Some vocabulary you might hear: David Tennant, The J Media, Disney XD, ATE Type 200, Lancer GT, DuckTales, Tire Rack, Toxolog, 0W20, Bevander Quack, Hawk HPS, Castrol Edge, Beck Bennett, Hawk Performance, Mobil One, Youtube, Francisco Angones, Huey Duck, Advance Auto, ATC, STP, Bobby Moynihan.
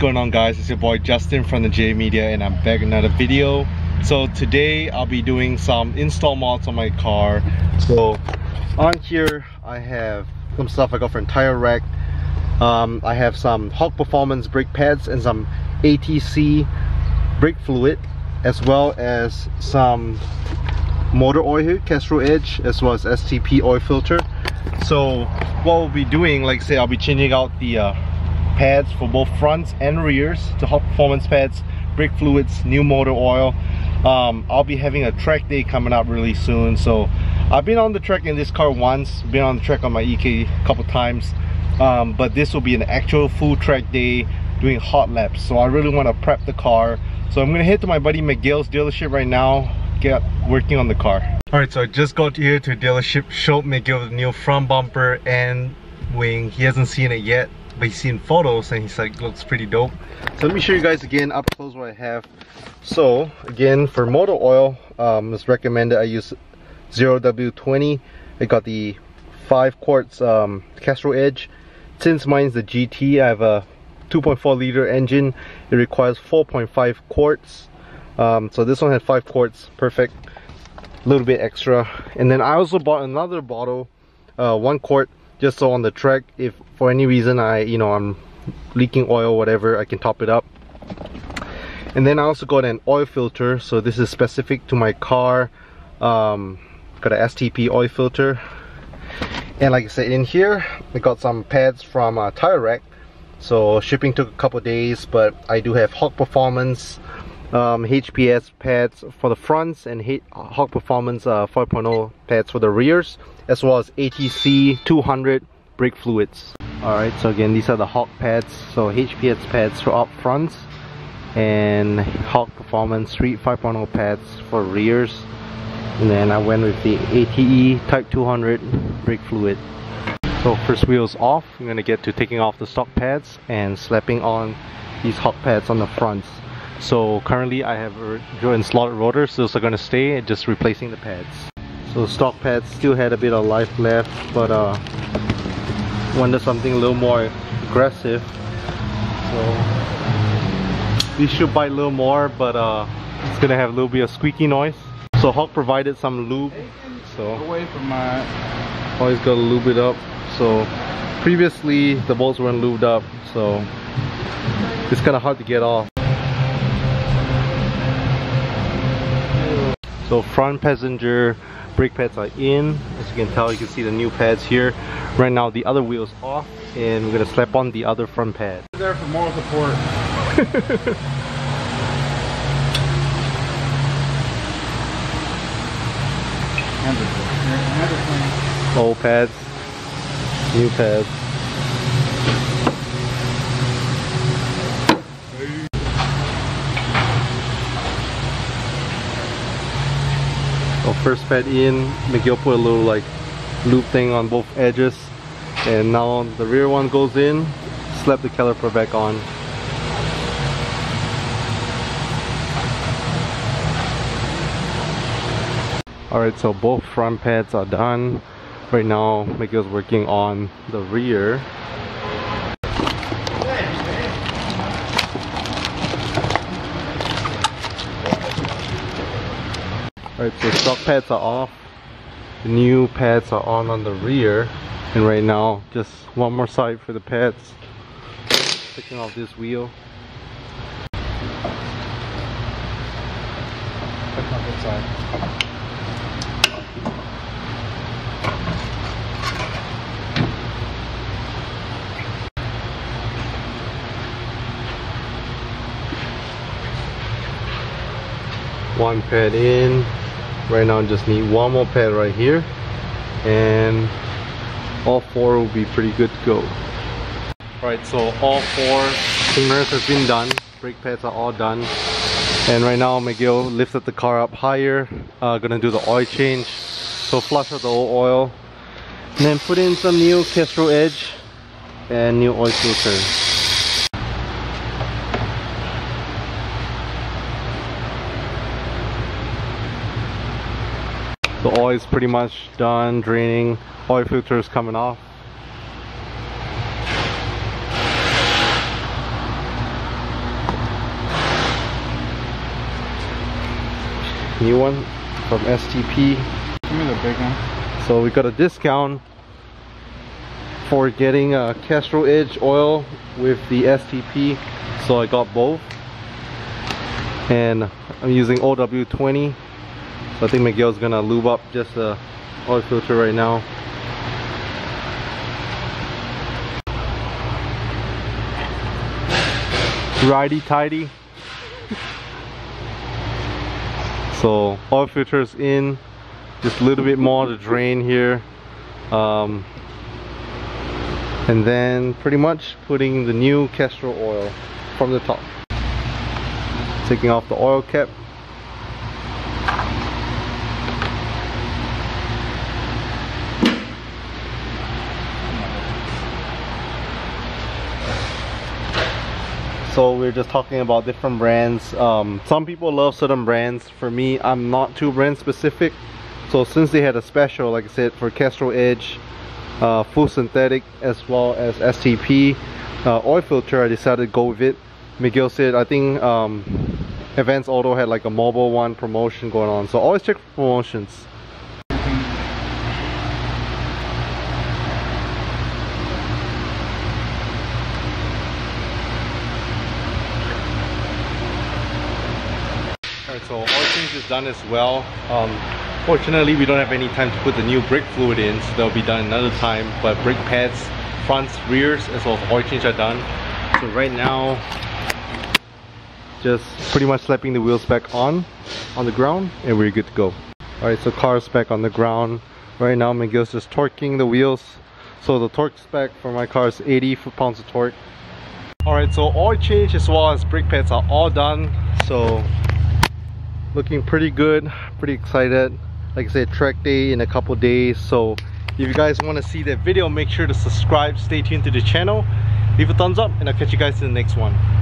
going on, guys? It's your boy Justin from The J Media, and I'm back with another video. So today I'll be doing some install mods on my car. So on here I have some stuff I got from Tire Rack. I have some Hawk Performance brake pads and some ATC brake fluid, as well as some motor oil here, Castrol Edge, as well as STP oil filter. So what we'll be doing, like say, I'll be changing out the pads for both fronts and rears, the Hawk Performance pads, brake fluids, new motor oil. I'll be having a track day coming up really soon. So I've been on the track in this car once, been on the track on my EK a couple times, but this will be an actual full track day doing hot laps. So I really want to prep the car. So I'm going to head to my buddy Miguel's dealership right now, get working on the car. Alright, so I just got here to the dealership, showed Miguel the new front bumper and wing. He hasn't seen it yet, but he's seen photos and he's like, looks pretty dope. So let me show you guys again up close what I have. So again, for motor oil, it's recommended I use 0W20. I got the 5 quarts Castrol Edge. Since mine's the GT, I have a 2.4 liter engine. It requires 4.5 quarts. So this one had 5 quarts, perfect. A little bit extra. And then I also bought another bottle, 1 quart, just so on the track, if for any reason I'm leaking oil or whatever, I can top it up. And then I also got an oil filter, so this is specific to my car. Got an STP oil filter. And like I said, in here, I got some pads from Tire Rack. So shipping took a couple of days, but I do have Hawk Performance HPS pads for the fronts and Hawk Performance 5.0 pads for the rears, as well as ATC 200 brake fluids. Alright, so again, these are the Hawk pads. So HPS pads for up fronts and Hawk Performance Street 5.0 pads for rears. And then I went with the ATE Type 200 brake fluid. So first wheels off, I'm going to get to taking off the stock pads and slapping on these Hawk pads on the fronts. So currently I have a drill slotted rotor, so those are going to stay, and just replacing the pads. So stock pads still had a bit of life left, but wanted something a little more aggressive. So these should bite a little more, but it's going to have a little bit of squeaky noise. So Hawk provided some lube. So always got to lube it up. So previously the bolts weren't lubed up, so it's kind of hard to get off. So front passenger brake pads are in. As you can tell, you can see the new pads here. Right now the other wheel's off, and we're gonna slap on the other front pad. There for moral support. Old pads, new pads. First pad in, Miguel put a little like loop thing on both edges, and now the rear one goes in. Slap the caliper back on. Alright, so both front pads are done. Right now Miguel's working on the rear. Alright, so stock pads are off, the new pads are on the rear, and right now just one more side for the pads, taking off this wheel. One pad in. Right now I just need one more pad right here, and all four will be pretty good to go. Alright, so all four trimmers have been done, brake pads are all done, and right now Miguel lifted the car up higher. Gonna do the oil change, so flush out the old oil and then put in some new Castrol Edge and new oil filter. The oil is pretty much done draining, oil filter is coming off. new one from STP. Give me the big one. So we got a discount for getting a Castrol Edge oil with the STP, so I got both, and I'm using OW20. So I think Miguel's gonna lube up just the oil filter right now. Righty tighty. So oil filters in, just a little bit more to drain here, and then pretty much putting the new Castrol oil from the top, taking off the oil cap. So we're just talking about different brands. Some people love certain brands. For me, I'm not too brand specific. So since they had a special, like I said, for Castrol Edge, full synthetic as well as STP oil filter, I decided to go with it. Miguel said, I think Advance Auto had like a Mobil One promotion going on. So always check for promotions. So oil change is done as well. Fortunately, we don't have any time to put the new brake fluid in, so that'll be done another time. But brake pads, fronts, rears, as well as oil change are done. So right now, just pretty much slapping the wheels back on the ground, and we're good to go. All right, so car's back on the ground. Right now, Miguel's just torquing the wheels. So the torque spec for my car is 80 foot-pounds of torque. All right, so oil change as well as brake pads are all done. So looking pretty good, pretty excited. Like I said, track day in a couple days. So if you guys want to see that video, make sure to subscribe, stay tuned to the channel, leave a thumbs up, and I'll catch you guys in the next one.